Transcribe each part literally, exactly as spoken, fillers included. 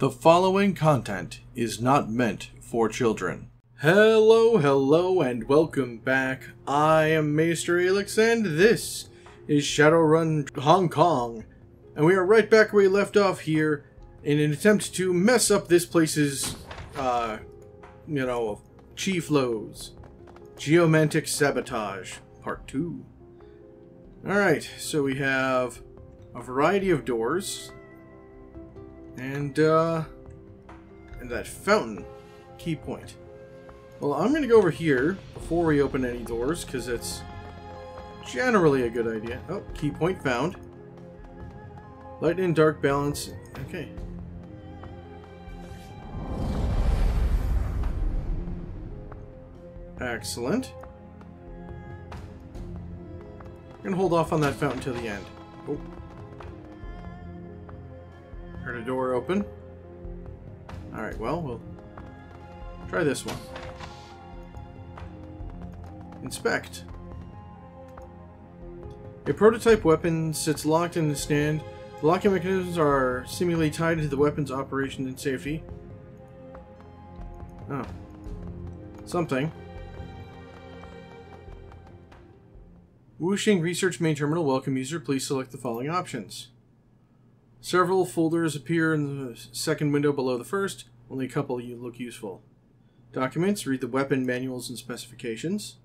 The following content is not meant for children. Hello, hello, and welcome back. I am Maester Alix, and this is Shadowrun Hong Kong. And we are right back where we left off here in an attempt to mess up this place's, uh, you know, Chi flows. Geomantic Sabotage, Part two. Alright, so we have a variety of doors, and, uh, and that fountain key point. Well, I'm gonna go over here before we open any doors, because that's generally a good idea. Oh, key point found. Light and dark balance. Okay. Excellent. I'm gonna hold off on that fountain till the end. Oh. Heard a door open. Alright, well, we'll try this one. Inspect. A prototype weapon sits locked in the stand. The locking mechanisms are seemingly tied to the weapon's operation and safety. Oh. Something. Wuxing Research Main Terminal, welcome user, please select the following options. Several folders appear in the second window below the first, only a couple you look useful. Documents, read the weapon manuals and specifications.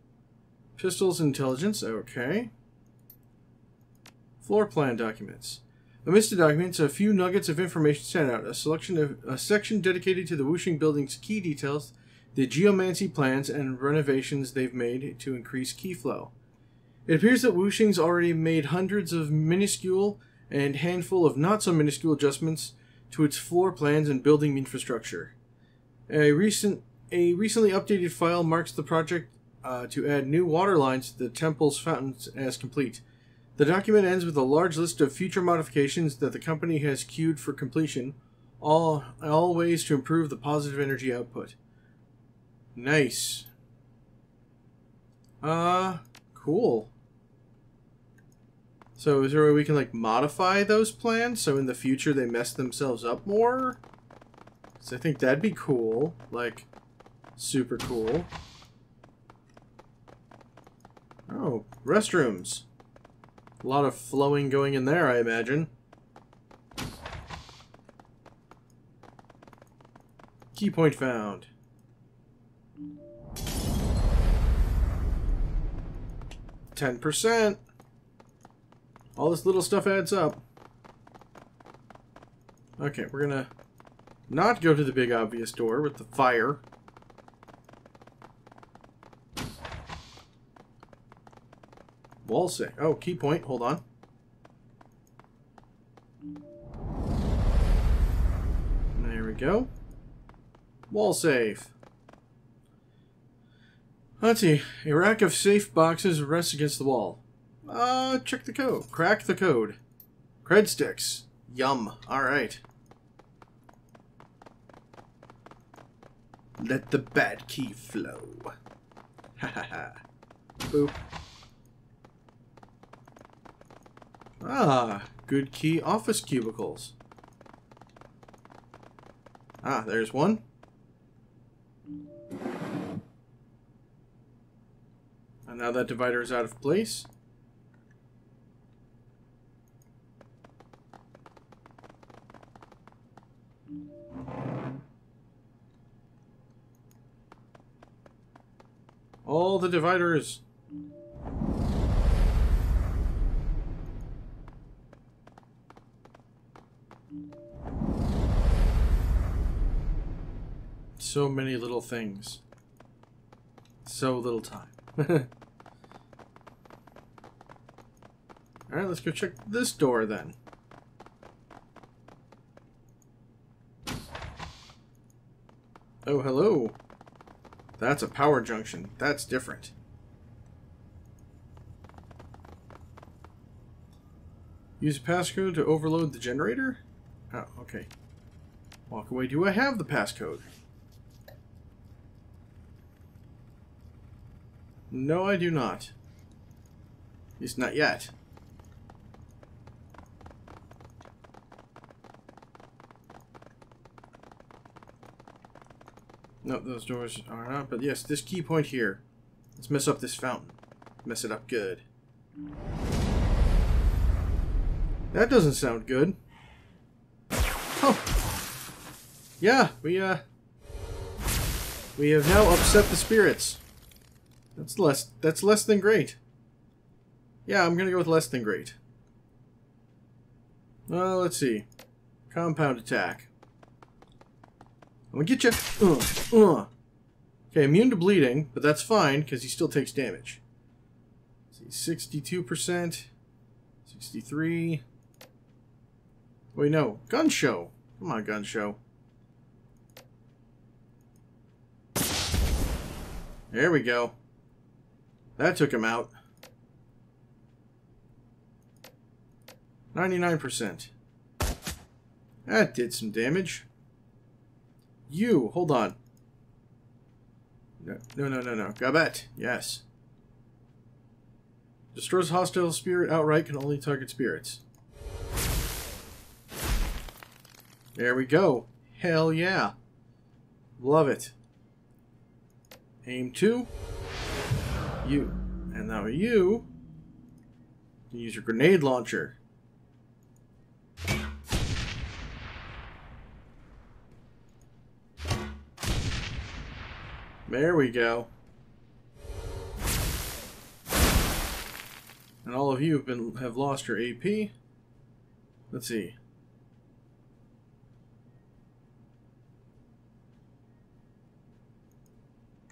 Pistols, intelligence, okay. Floor plan documents. Amidst the documents, a few nuggets of information stand out. A selection of a section dedicated to the Wuxing building's key details, the geomancy plans, and renovations they've made to increase key flow. It appears that Wuxing's already made hundreds of minuscule and handful of not-so-minuscule adjustments to its floor plans and building infrastructure. A recent, a recently updated file marks the project uh, to add new water lines to the temple's fountains as complete. The document ends with a large list of future modifications that the company has queued for completion, all, all ways to improve the positive energy output. Nice. Uh, cool. So is there a way we can, like, modify those plans so in the future they mess themselves up more? Because I think that'd be cool. Like, super cool. Oh, restrooms. A lot of flowing going in there, I imagine. Key point found. Ten percent. All this little stuff adds up. Okay, we're gonna not go to the big obvious door with the fire. Wall sick. Oh, key point. Hold on. There we go. Wall safe. Let's see. A rack of safe boxes rests against the wall. Uh, check the code. Crack the code. Cred sticks. Yum. Alright. Let the bad key flow. Ha ha ha. Boop. Ah, good key. Office cubicles. Ah, there's one. And now that divider is out of place. All the dividers. So many little things. So little time. Alright, let's go check this door then. Oh, hello. That's a power junction. That's different. Use a passcode to overload the generator? Oh, okay. Walk away. Do I have the passcode? No, I do not. At least not yet. No, those doors are not. But yes, this key point here. Let's mess up this fountain. Mess it up good. That doesn't sound good. Oh. Yeah, we, uh... we have now upset the spirits. That's less... that's less than great. Yeah, I'm gonna go with less than great. Uh, let's see. Compound attack. I'm gonna get you. Uh, uh. Okay, immune to bleeding, but that's fine, because he still takes damage. Let's see, sixty-two percent. sixty-three. Wait, no. Gun show. Come on, gun show. There we go. That took him out. ninety-nine percent. That did some damage. You, hold on. No, no, no, no, no. Gabet, yes. Destroys hostile spirit outright, can only target spirits. There we go. Hell yeah. Love it. Aim two. You. And now you can use your grenade launcher. There we go. And all of you have been have lost your A P. Let's see.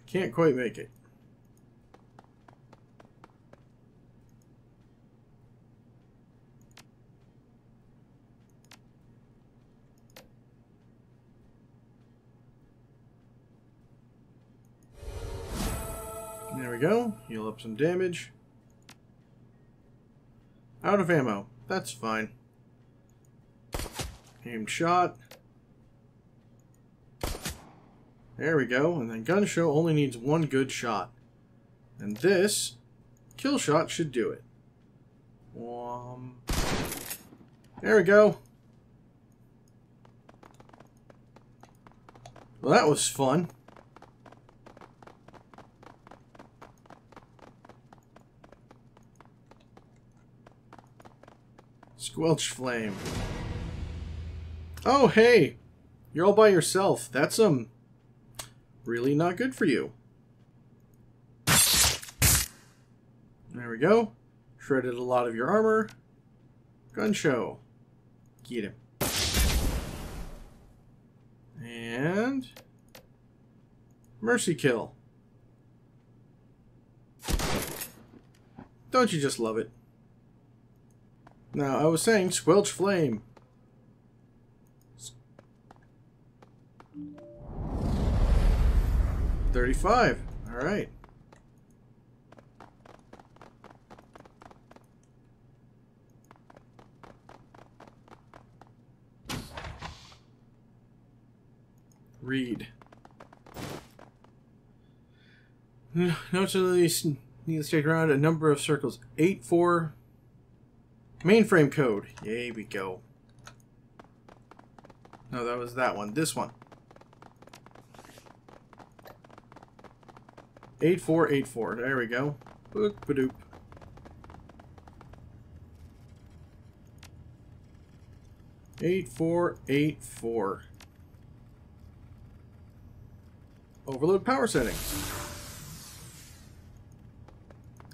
Can't quite make it. There we go. Heal up some damage. Out of ammo. That's fine. Aimed shot. There we go. And then gun show only needs one good shot. And this kill shot should do it. Um, there we go. Well, that was fun. Squelch flame. Oh, hey! You're all by yourself. That's, um, really not good for you. There we go. Shredded a lot of your armor. Gun show. Get him. And... mercy kill. Don't you just love it? Now, I was saying squelch flame. thirty-five. Alright. Read. Notes of these needs to take around a number of circles. eight, four... Mainframe code. Yay, we go. No, that was that one. This one. eight four eight four. There we go. Boop, badoop. eight four eight four. Overload power settings.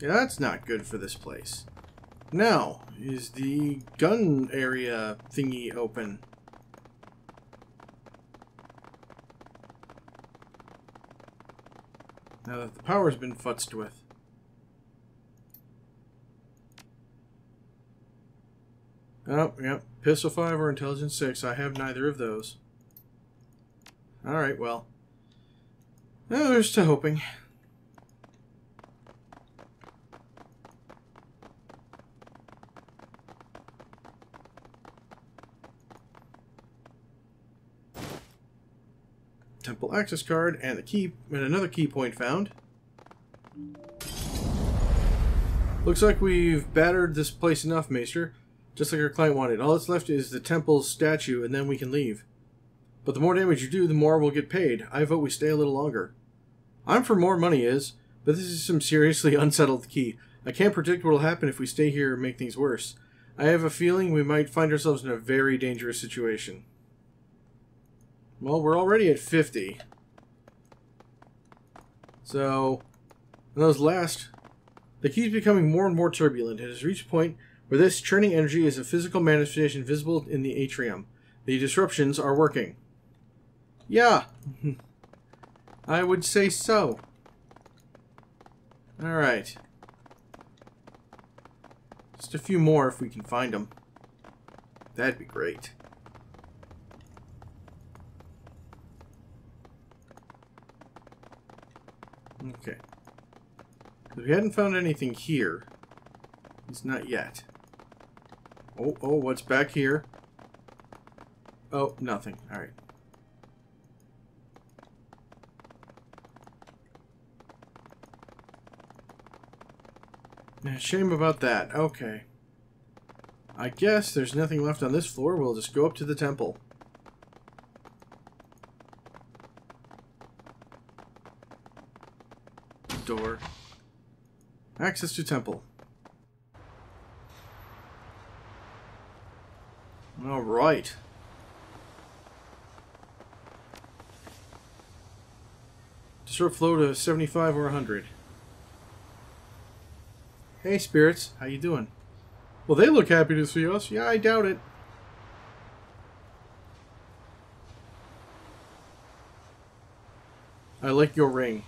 Yeah, that's not good for this place. Now, is the gun area thingy open? Now that the power's been futzed with. Oh, yep. Pistol five or Intelligence six. I have neither of those. Alright, well. Now there's to hoping. Temple access card and the key and another key point found. Looks like we've battered this place enough, Maester. Just like our client wanted. All that's left is the temple's statue, and then we can leave. But the more damage you do, the more we'll get paid. I vote we stay a little longer. I'm for more money, Iz, but this is some seriously unsettled key. I can't predict what will happen if we stay here and make things worse. I have a feeling we might find ourselves in a very dangerous situation. Well, we're already at fifty. So, and those last... The key is becoming more and more turbulent. It has reached a point where this churning energy is a physical manifestation visible in the atrium. The disruptions are working. Yeah! I would say so. Alright. Just a few more if we can find them. That'd be great. Okay. We hadn't found anything here. It's not yet. Oh, oh, what's back here? Oh, nothing. Alright. Shame about that. Okay. I guess there's nothing left on this floor. We'll just go up to the temple. Door. Access to temple. Alright. Disrupt flow to seventy-five or one hundred. Hey, spirits. How you doing? Well, they look happy to see us. Yeah, I doubt it. I like your ring.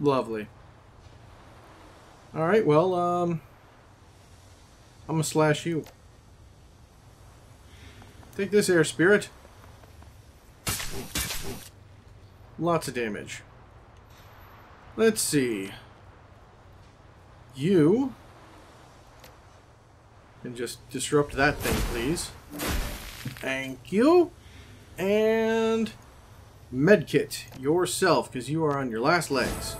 Lovely. Alright, well, um... I'm gonna slash you. Take this, air spirit. Lots of damage. Let's see. You can just disrupt that thing, please. Thank you. And medkit yourself, because you are on your last legs.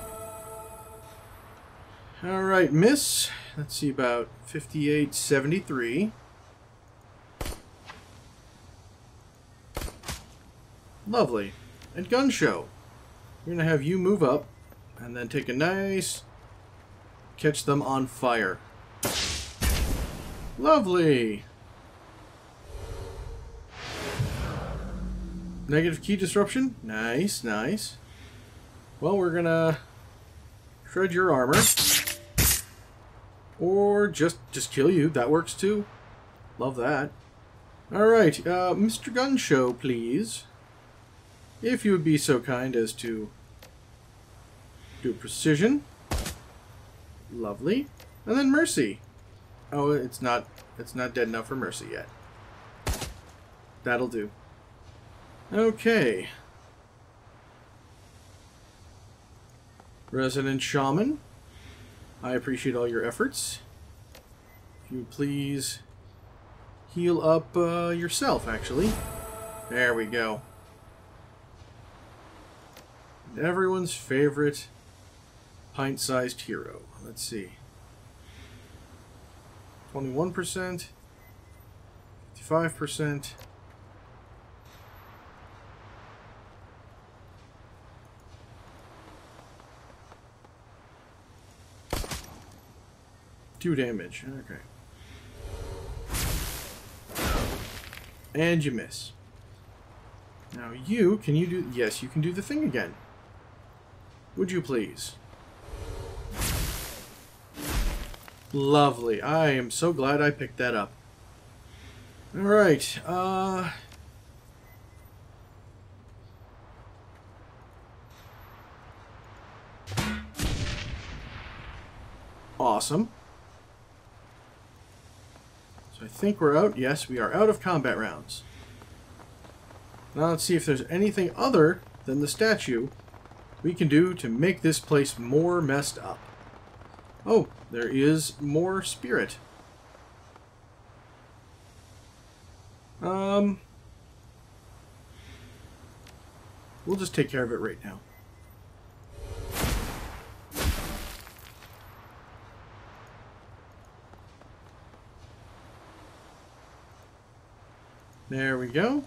All right, miss. Let's see about fifty-eight seventy-three. Lovely. At gun show, we're gonna have you move up and then take a nice catch them on fire. Lovely. Negative key disruption. Nice, nice. Well, we're gonna shred your armor, or just just kill you. That works too. Love that. All right, uh, Mister Gun Show, please. If you would be so kind as to do precision. Lovely. And then mercy. Oh, it's not it's not dead enough for mercy yet. That'll do. Okay. Resident Shaman, I appreciate all your efforts. If you please heal up uh, yourself, actually. There we go. Everyone's favorite pint-sized hero. Let's see. twenty-one percent. fifty-five percent. Two damage. Okay. And you miss. Now you, can you do... Yes, you can do the thing again. Would you please? Lovely. I am so glad I picked that up. Alright. Uh, awesome. So I think we're out. Yes, we are out of combat rounds. Now let's see if there's anything other than the statue we can do to make this place more messed up. Oh, there is more spirit. Um, we'll just take care of it right now. There we go.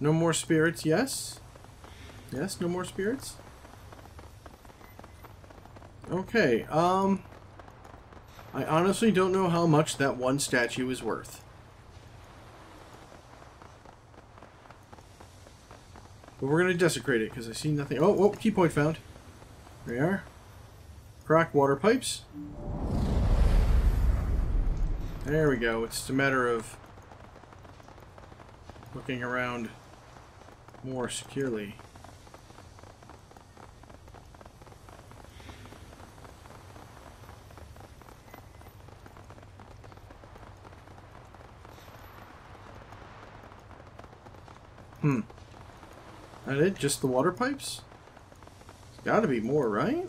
No more spirits, yes. Yes, no more spirits. Okay, um... I honestly don't know how much that one statue is worth. But we're going to desecrate it, because I see nothing. Oh, oh, key point found. There we are. Crack water pipes. There we go. It's just a matter of looking around more securely. Hmm. That it? Just the water pipes? There's gotta be more, right?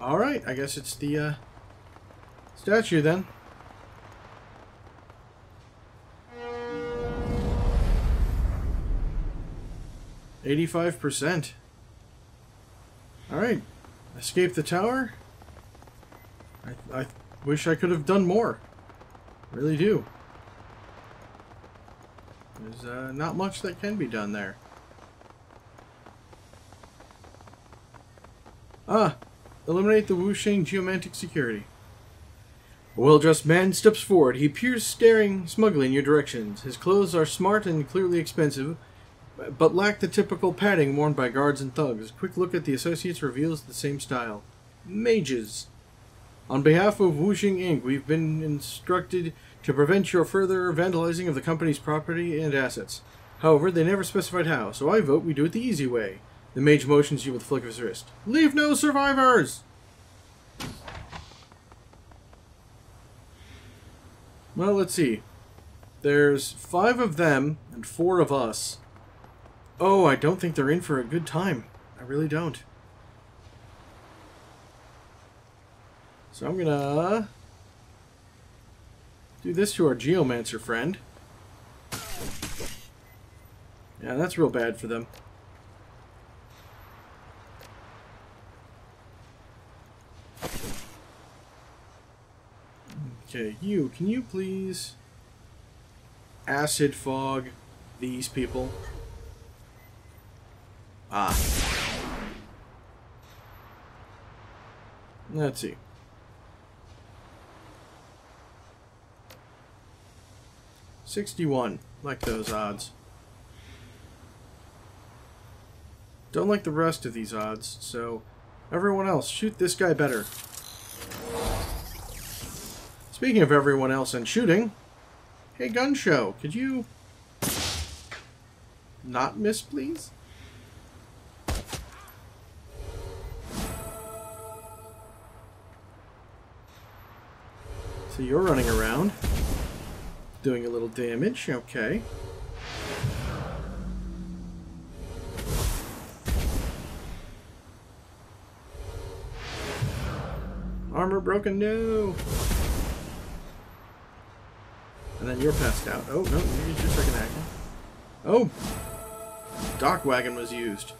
Alright, I guess it's the, uh, statue then. eighty-five percent. Alright. Escape the tower. I, I wish I could have done more. Really do. There's uh, not much that can be done there. Ah! Eliminate the Wuxing geomantic security. A well-dressed man steps forward. He appears staring smugly in your directions. His clothes are smart and clearly expensive, but lack the typical padding worn by guards and thugs. A quick look at the associates reveals the same style. Mages. On behalf of Wuxing Incorporated, we've been instructed to prevent your further vandalizing of the company's property and assets. However, they never specified how, so I vote we do it the easy way. The mage motions you with a flick of his wrist. Leave no survivors! Well, let's see. There's five of them and four of us. Oh, I don't think they're in for a good time. I really don't. So I'm gonna do this to our geomancer friend. Yeah, that's real bad for them. Okay, you, can you please acid fog these people? Ah. Let's see. sixty-one. Like those odds. Don't like the rest of these odds, so everyone else, shoot this guy better. Speaking of everyone else and shooting, hey gun show, could you not miss, please? So you're running around. Doing a little damage, okay. Armor broken, no! And then you're passed out. Oh, no, you used your second action. Oh! Dock wagon was used.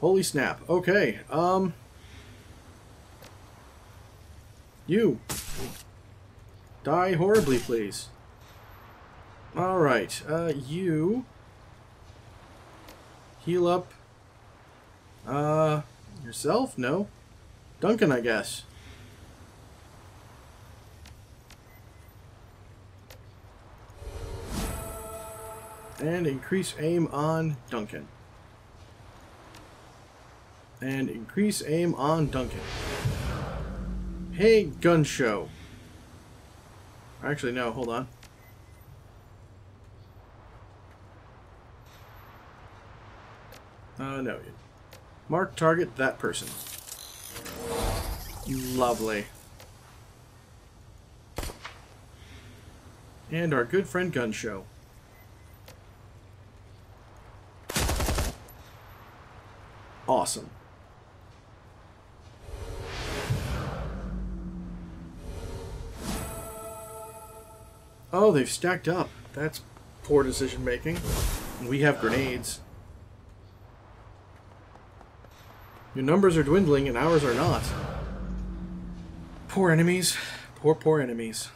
Holy snap. Okay, um... you. Die horribly, please. Alright, uh, you heal up, uh, yourself? No. Duncan, I guess. And increase aim on Duncan. And increase aim on Duncan. Hey, gun show. Actually, no, hold on. Uh, no. Mark target that person. Lovely. And our good friend Gun Show. Awesome. Oh, they've stacked up. That's poor decision making. We have grenades. Your numbers are dwindling and ours are not. Poor enemies. Poor, poor enemies.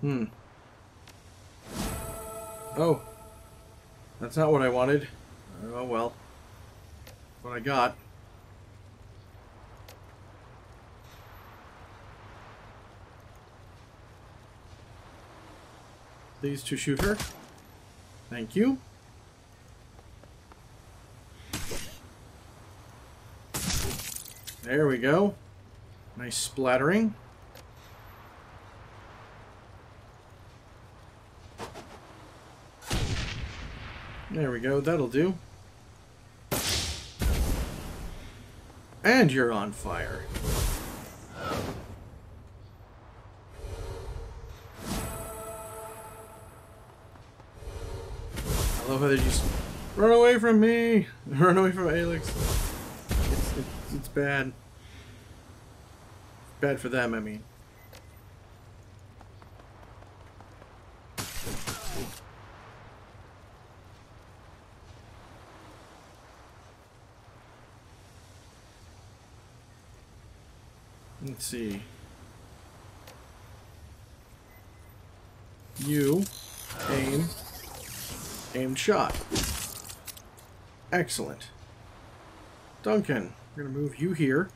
Hmm. Oh. That's not what I wanted. Oh well. That's what I got. Please to shoot her. Thank you. There we go. Nice splattering. There we go. That'll do. And you're on fire. I love how they just run away from me, run away from Alix. It's, it's, it's bad. Bad for them, I mean. Let's see. You aim. Aimed shot. Excellent. Duncan, we're going to move you here.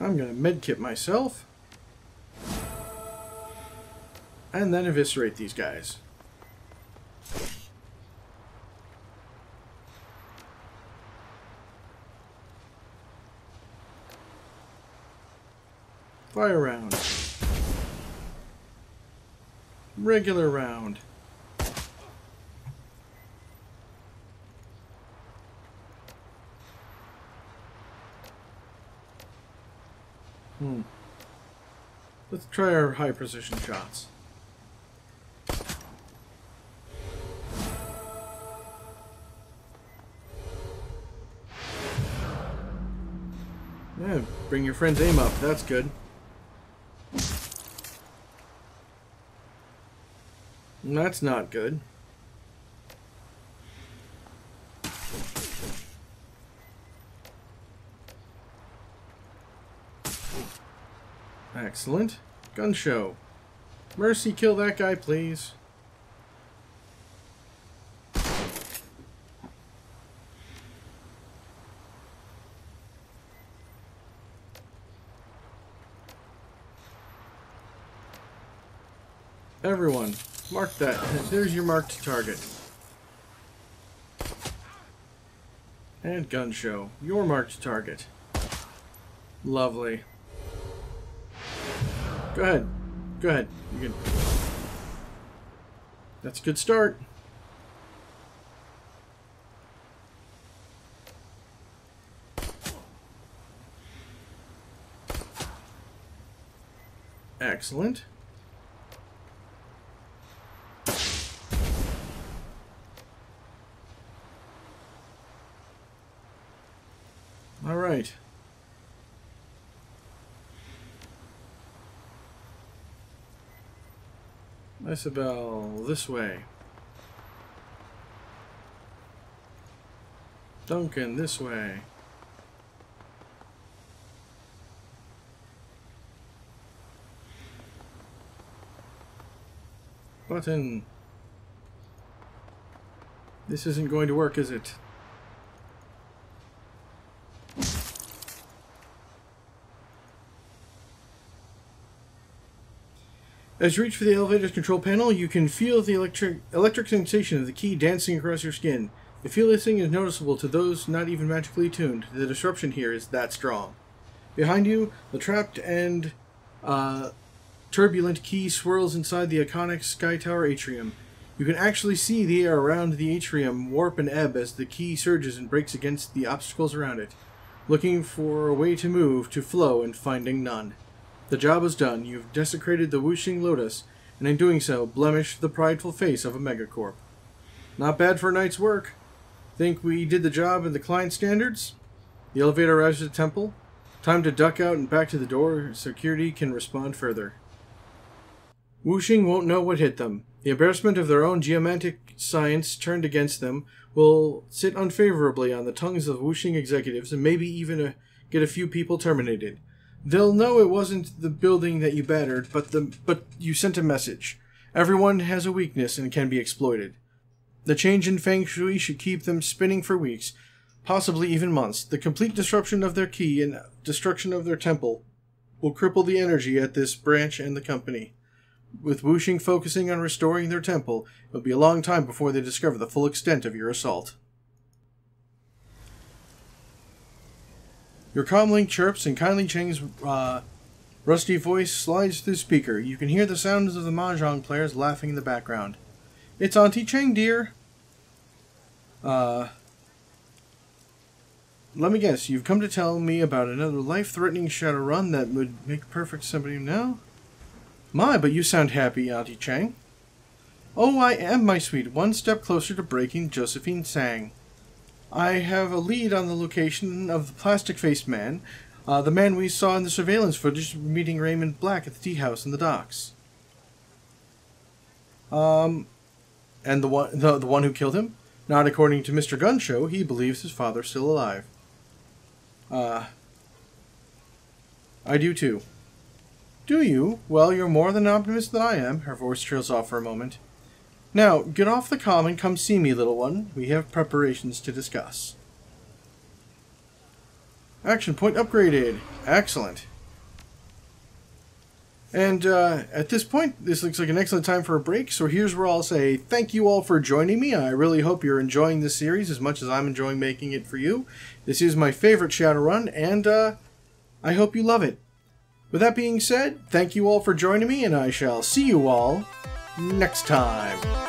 I'm going to medkit myself. And then eviscerate these guys. Fire round. Regular round. Hmm. Let's try our high precision shots. Yeah, bring your friend's aim up. That's good. That's not good. Excellent. Gun show. Mercy, kill that guy, please. Everyone. Mark that. There's your marked target. And gun show. Your marked target. Lovely. Go ahead. Go ahead. You can. That's a good start. Excellent. All right. Isabel, this way. Duncan, this way. Button. This isn't going to work, is it? As you reach for the elevator's control panel, you can feel the electric electric sensation of the key dancing across your skin. The feel this thing is noticeable to those not even magically tuned. The disruption here is that strong. Behind you, the trapped and uh, turbulent key swirls inside the iconic Sky Tower atrium. You can actually see the air around the atrium warp and ebb as the key surges and breaks against the obstacles around it, looking for a way to move, to flow, and finding none. The job is done. You've desecrated the Wuxing Lotus, and in doing so, blemished the prideful face of a megacorp. Not bad for a night's work. Think we did the job in the client standards? The elevator arrives at the temple. Time to duck out and back to the door. Security can respond further. Wuxing won't know what hit them. The embarrassment of their own geomantic science turned against them will sit unfavorably on the tongues of Wuxing executives and maybe even a, get a few people terminated. They'll know it wasn't the building that you battered, but the but you sent a message. Everyone has a weakness and can be exploited. The change in feng shui should keep them spinning for weeks, possibly even months. The complete disruption of their key and destruction of their temple will cripple the energy at this branch and the company. With Wuxing focusing on restoring their temple, it will be a long time before they discover the full extent of your assault. Your comlink chirps and kindly Chang's uh, rusty voice slides through speaker. You can hear the sounds of the mahjong players laughing in the background. It's Auntie Chang, dear. Uh, let me guess, you've come to tell me about another life-threatening Shadowrun that would make perfect somebody now? My, but you sound happy, Auntie Chang. Oh, I am, my sweet. One step closer to breaking Josephine Sang. I have a lead on the location of the Plastic-Faced Man, uh, the man we saw in the surveillance footage meeting Raymond Black at the tea house in the docks. Um, and the one, the, the one who killed him? Not according to Mister Gunshow, he believes his father's still alive. Uh, I do too. Do you? Well, you're more than an optimist than I am. Her voice trails off for a moment. Now, get off the comm and come see me, little one. We have preparations to discuss. Action point upgraded. Excellent. And uh, at this point, this looks like an excellent time for a break, so here's where I'll say thank you all for joining me. I really hope you're enjoying this series as much as I'm enjoying making it for you. This is my favorite Shadowrun, and uh, I hope you love it. With that being said, thank you all for joining me, and I shall see you all next time.